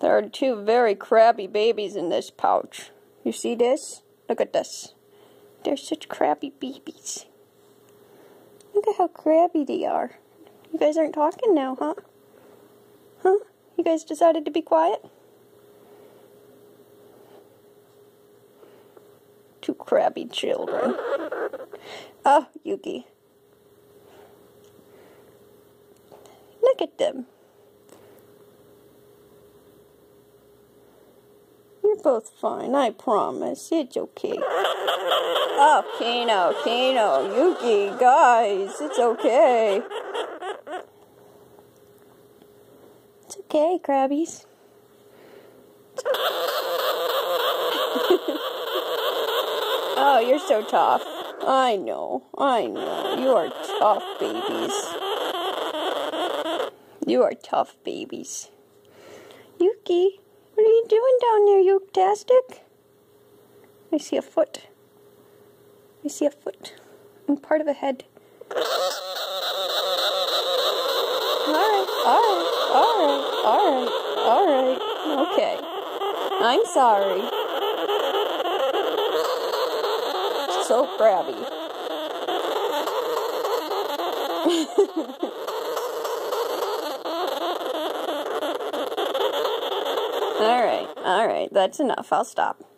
There are two very crabby babies in this pouch. You see this? Look at this. They're such crabby babies. Look at how crabby they are. You guys aren't talking now, huh? Huh? You guys decided to be quiet? Two crabby children. Oh, Yuki. Look at them. You're both fine, I promise. It's okay. Oh, Kino, Yuki, guys, it's okay. It's okay, crabbies. Oh, you're so tough. I know. You are tough babies. Yuki, what are you doing down there, Yuki-tastic? I see a foot. And part of a head. Alright. Okay. I'm sorry. So crabby. Alright. That's enough. I'll stop.